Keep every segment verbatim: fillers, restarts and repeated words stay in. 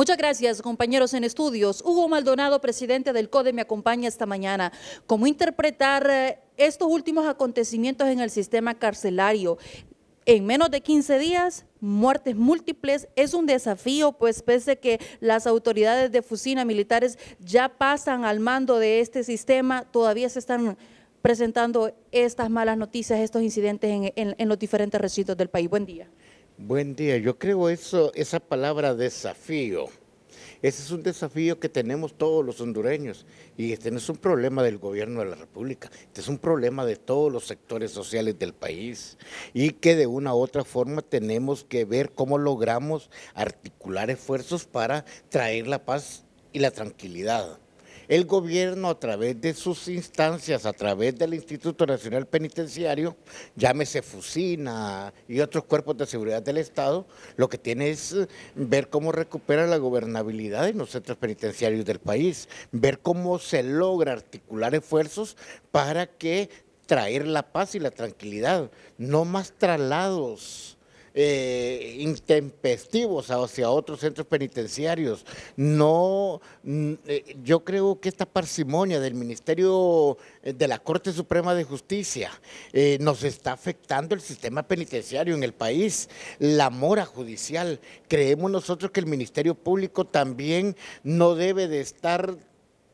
Muchas gracias, compañeros en estudios. Hugo Maldonado, presidente del CODE, me acompaña esta mañana. ¿Cómo interpretar estos últimos acontecimientos en el sistema carcelario? En menos de quince días, muertes múltiples, es un desafío, pues pese a que las autoridades de FUSINA militares ya pasan al mando de este sistema, todavía se están presentando estas malas noticias, estos incidentes en, en, en los diferentes recintos del país. Buen día. Buen día. Yo creo eso, esa palabra desafío. Ese es un desafío que tenemos todos los hondureños, y este no es un problema del gobierno de la república, este es un problema de todos los sectores sociales del país, y que de una u otra forma tenemos que ver cómo logramos articular esfuerzos para traer la paz y la tranquilidad. El gobierno, a través de sus instancias, a través del Instituto Nacional Penitenciario, llámese FUSINA y otros cuerpos de seguridad del Estado, lo que tiene es ver cómo recupera la gobernabilidad en los centros penitenciarios del país, ver cómo se logra articular esfuerzos para que traer la paz y la tranquilidad, no más traslados Eh, intempestivos hacia otros centros penitenciarios. No, yo creo que esta parsimonia del Ministerio de la Corte Suprema de Justicia eh, nos está afectando el sistema penitenciario en el país, la mora judicial. Creemos nosotros que el Ministerio Público también no debe de estar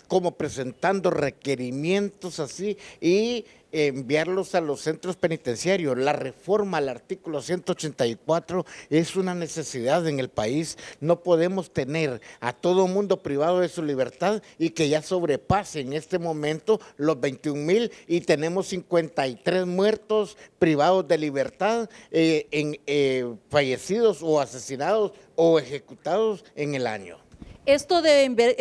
como presentando requerimientos así y enviarlos a los centros penitenciarios. La reforma al artículo ciento ochenta y cuatro es una necesidad en el país. No podemos tener a todo mundo privado de su libertad y que ya sobrepase en este momento los veintiún mil, y tenemos cincuenta y tres muertos privados de libertad, eh, en, eh, fallecidos o asesinados o ejecutados en el año. Esto de en vez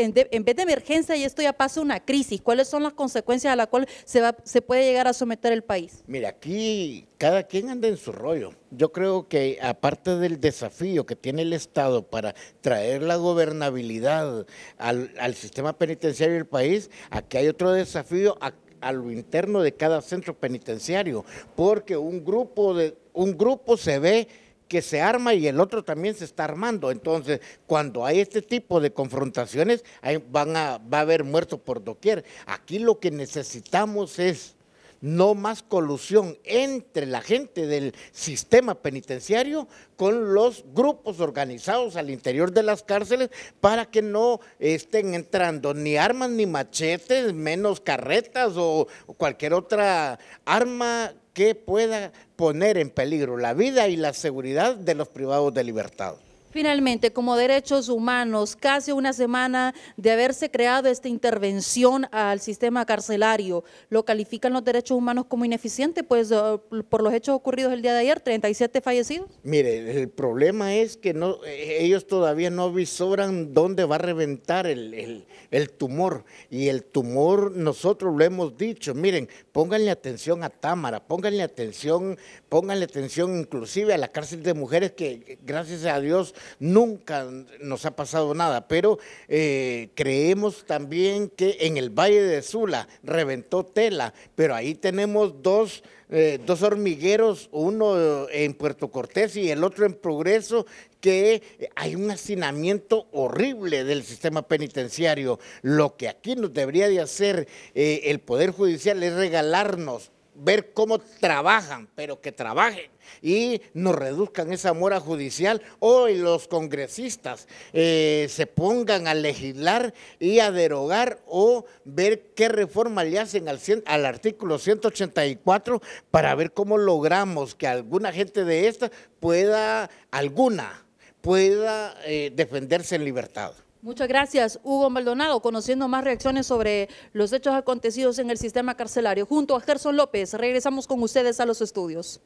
de emergencia, y esto ya pasa una crisis. ¿Cuáles son las consecuencias a las cuales se, va, se puede llegar a someter el país? Mira, aquí cada quien anda en su rollo. Yo creo que aparte del desafío que tiene el Estado para traer la gobernabilidad al, al sistema penitenciario del país, aquí hay otro desafío a, a lo interno de cada centro penitenciario, porque un grupo, de, un grupo se ve que se arma y el otro también se está armando. Entonces, cuando hay este tipo de confrontaciones, van a, va a haber muertos por doquier. Aquí lo que necesitamos es no más colusión entre la gente del sistema penitenciario con los grupos organizados al interior de las cárceles, para que no estén entrando ni armas ni machetes, menos carretas o cualquier otra arma que pueda poner en peligro la vida y la seguridad de los privados de libertad. Finalmente, como derechos humanos, casi una semana de haberse creado esta intervención al sistema carcelario, ¿lo califican los derechos humanos como ineficiente, pues, por los hechos ocurridos el día de ayer, treinta y siete fallecidos? Mire, el problema es que no, ellos todavía no visoran dónde va a reventar el, el, el tumor, y el tumor nosotros lo hemos dicho. Miren, pónganle atención a Tamara, pónganle atención, pónganle atención inclusive a la cárcel de mujeres, que gracias a Dios nunca nos ha pasado nada, pero eh, creemos también que en el Valle de Sula reventó tela, pero ahí tenemos dos, eh, dos hormigueros, uno en Puerto Cortés y el otro en Progreso, que hay un hacinamiento horrible del sistema penitenciario. Lo que aquí nos debería de hacer eh, el Poder Judicial es regalarnos ver cómo trabajan, pero que trabajen y nos reduzcan esa mora judicial. Hoy los congresistas eh, se pongan a legislar y a derogar o ver qué reforma le hacen al, al artículo ciento ochenta y cuatro, para ver cómo logramos que alguna gente de esta pueda, alguna, pueda eh, defenderse en libertad. Muchas gracias, Hugo Maldonado, conociendo más reacciones sobre los hechos acontecidos en el sistema carcelario. Junto a Gerson López, regresamos con ustedes a los estudios.